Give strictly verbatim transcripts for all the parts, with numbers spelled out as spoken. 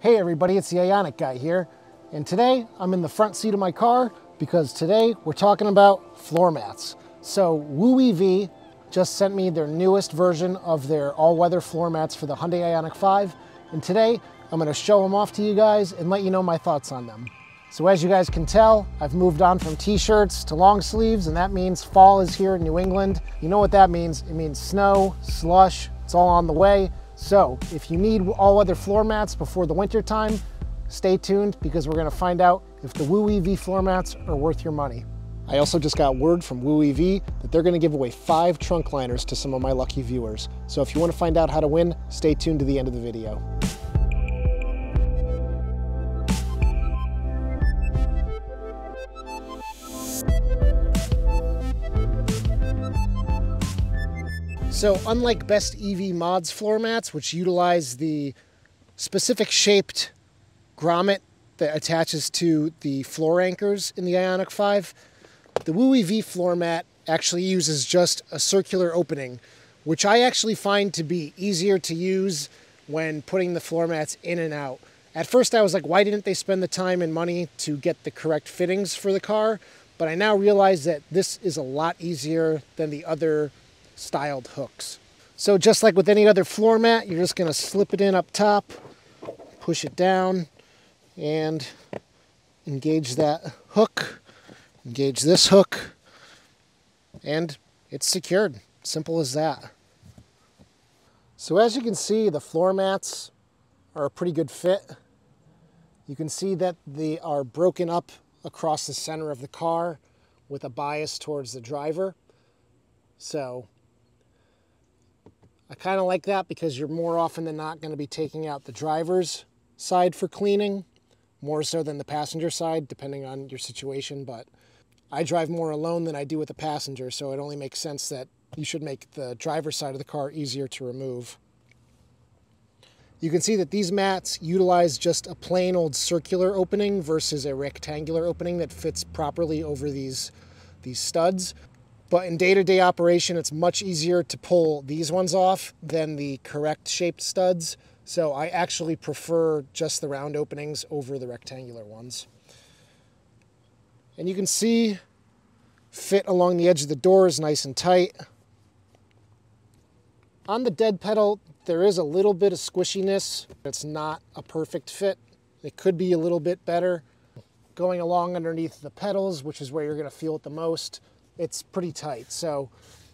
Hey everybody, it's the Ioniq guy here, and today I'm in the front seat of my car because today we're talking about floor mats. So WooEV just sent me their newest version of their all-weather floor mats for the Hyundai Ioniq five, and today I'm going to show them off to you guys and let you know my thoughts on them. So as you guys can tell, I've moved on from t-shirts to long sleeves, and that means fall is here in New England. You know what that means. It means snow, slush, it's all on the way. So if you need all-weather floor mats before the winter time, stay tuned because we're gonna find out if the WooEV floor mats are worth your money. I also just got word from WooEV that they're gonna give away five trunk liners to some of my lucky viewers. So if you wanna find out how to win, stay tuned to the end of the video. So unlike Best E V Mods floor mats, which utilize the specific shaped grommet that attaches to the floor anchors in the Ioniq five, the WooEV floor mat actually uses just a circular opening, which I actually find to be easier to use when putting the floor mats in and out. At first I was like, why didn't they spend the time and money to get the correct fittings for the car? But I now realize that this is a lot easier than the other styled hooks. So just like with any other floor mat, you're just gonna slip it in up top, push it down, and engage that hook, engage this hook, and it's secured. Simple as that. So as you can see, the floor mats are a pretty good fit. You can see that they are broken up across the center of the car with a bias towards the driver. So I kind of like that because you're more often than not going to be taking out the driver's side for cleaning, more so than the passenger side, depending on your situation. But I drive more alone than I do with a passenger, so it only makes sense that you should make the driver's side of the car easier to remove. You can see that these mats utilize just a plain old circular opening versus a rectangular opening that fits properly over these, these studs. But in day-to-day operation, it's much easier to pull these ones off than the correct shaped studs. So I actually prefer just the round openings over the rectangular ones. And you can see fit along the edge of the door is nice and tight. On the dead pedal, there is a little bit of squishiness. It's not a perfect fit. It could be a little bit better. Going along underneath the pedals, which is where you're gonna feel it the most, it's pretty tight. So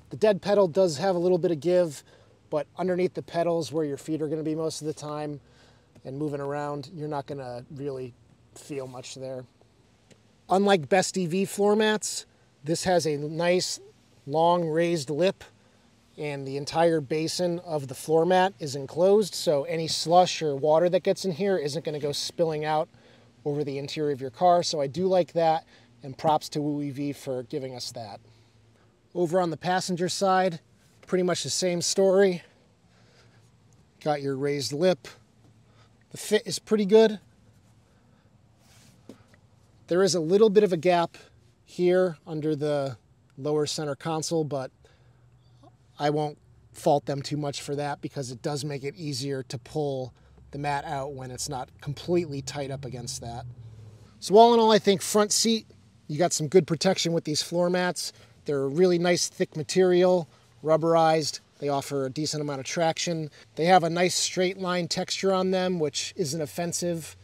the dead pedal does have a little bit of give, but underneath the pedals where your feet are going to be most of the time and moving around, you're not going to really feel much there. Unlike Best E V floor mats, this has a nice long raised lip, and the entire basin of the floor mat is enclosed. So any slush or water that gets in here isn't going to go spilling out over the interior of your car. So I do like that. And props to WooEV for giving us that. Over on the passenger side, pretty much the same story. Got your raised lip. The fit is pretty good. There is a little bit of a gap here under the lower center console, but I won't fault them too much for that because it does make it easier to pull the mat out when it's not completely tight up against that. So all in all, I think front seat, you got some good protection with these floor mats. They're a really nice thick material, rubberized. They offer a decent amount of traction. They have a nice straight line texture on them, which isn't offensive.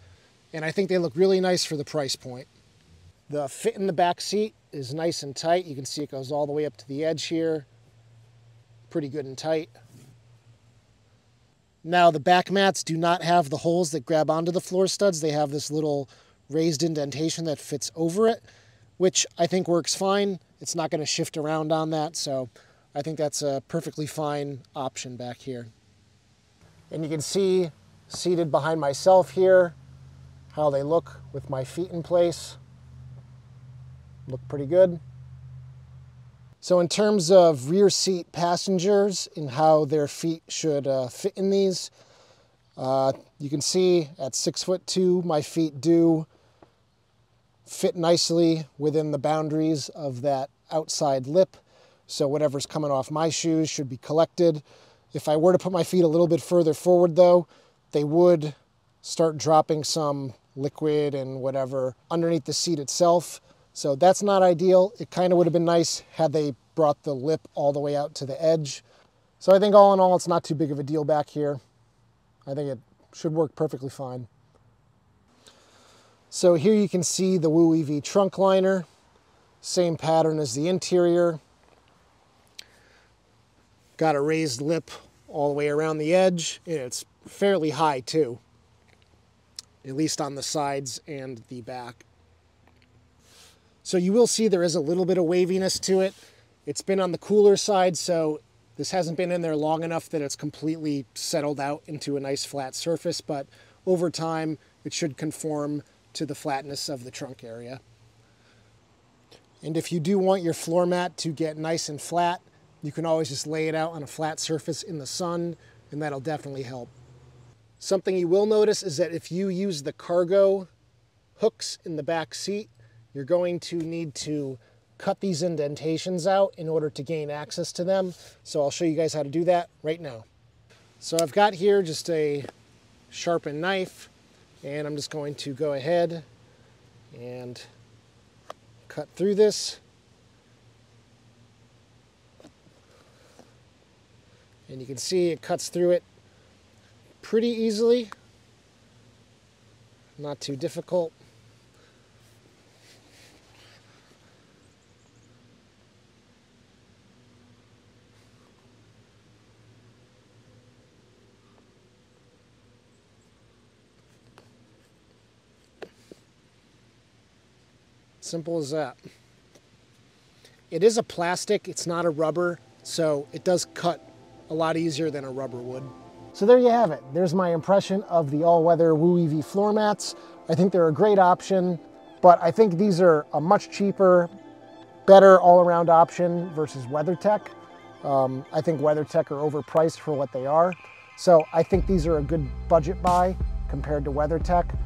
And I think they look really nice for the price point. The fit in the back seat is nice and tight. You can see it goes all the way up to the edge here. Pretty good and tight. Now the back mats do not have the holes that grab onto the floor studs. They have this little raised indentation that fits over it, which I think works fine. It's not going to shift around on that, so I think that's a perfectly fine option back here. And you can see, seated behind myself here, how they look with my feet in place. Look pretty good. So in terms of rear seat passengers and how their feet should uh, fit in these, uh, you can see at six foot two, my feet do fit nicely within the boundaries of that outside lip. So whatever's coming off my shoes should be collected. If I were to put my feet a little bit further forward though, they would start dropping some liquid and whatever underneath the seat itself. So that's not ideal. It kind of would have been nice had they brought the lip all the way out to the edge. So I think all in all, it's not too big of a deal back here. I think it should work perfectly fine. So here you can see the WooEV trunk liner, same pattern as the interior. Got a raised lip all the way around the edge, and it's fairly high too, at least on the sides and the back. So you will see there is a little bit of waviness to it. It's been on the cooler side, so this hasn't been in there long enough that it's completely settled out into a nice flat surface, but over time it should conform to the flatness of the trunk area. And if you do want your floor mat to get nice and flat, you can always just lay it out on a flat surface in the sun, and that'll definitely help. Something you will notice is that if you use the cargo hooks in the back seat, you're going to need to cut these indentations out in order to gain access to them. So I'll show you guys how to do that right now. So I've got here just a sharpened knife, and I'm just going to go ahead and cut through this. And you can see it cuts through it pretty easily, not too difficult. Simple as that. It is a plastic, it's not a rubber, so it does cut a lot easier than a rubber would. So there you have it. There's my impression of the all-weather WooEV floor mats. I think they're a great option, but I think these are a much cheaper, better all-around option versus WeatherTech. Um, I think WeatherTech are overpriced for what they are. So I think these are a good budget buy compared to WeatherTech.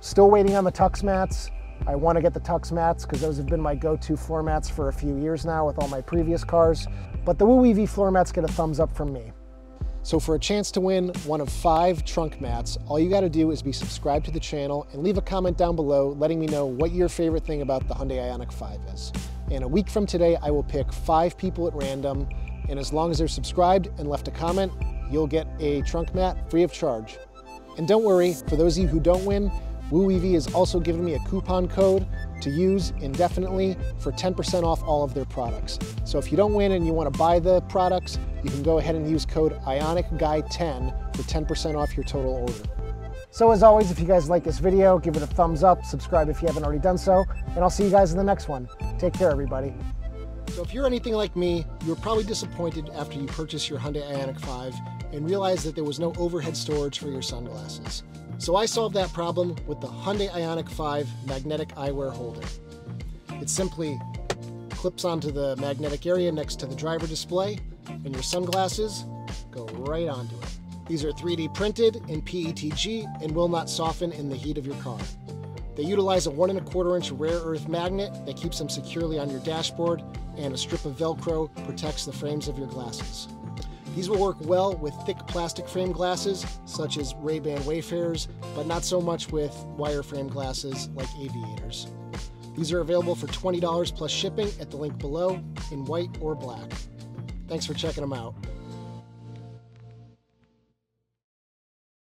Still waiting on the Tux mats. I want to get the Tux mats because those have been my go-to floor mats for a few years now with all my previous cars. But the WooEV floor mats get a thumbs up from me. So for a chance to win one of five trunk mats, all you gotta do is be subscribed to the channel and leave a comment down below letting me know what your favorite thing about the Hyundai Ioniq five is. And a week from today, I will pick five people at random, and as long as they're subscribed and left a comment, you'll get a trunk mat free of charge. And don't worry, for those of you who don't win, WooEV has also given me a coupon code to use indefinitely for ten percent off all of their products. So if you don't win and you wanna buy the products, you can go ahead and use code IONIQ guy ten for ten percent off your total order. So as always, if you guys like this video, give it a thumbs up, subscribe if you haven't already done so, and I'll see you guys in the next one. Take care, everybody. So if you're anything like me, you were probably disappointed after you purchased your Hyundai Ioniq five and realized that there was no overhead storage for your sunglasses. So I solved that problem with the Hyundai Ioniq five magnetic eyewear holder. It simply clips onto the magnetic area next to the driver display, and your sunglasses go right onto it. These are three D printed in P E T G and will not soften in the heat of your car. They utilize a one and a quarter inch rare earth magnet that keeps them securely on your dashboard, and a strip of Velcro protects the frames of your glasses. These will work well with thick plastic frame glasses, such as Ray-Ban Wayfarers, but not so much with wireframe glasses like Aviators. These are available for twenty dollars plus shipping at the link below in white or black. Thanks for checking them out.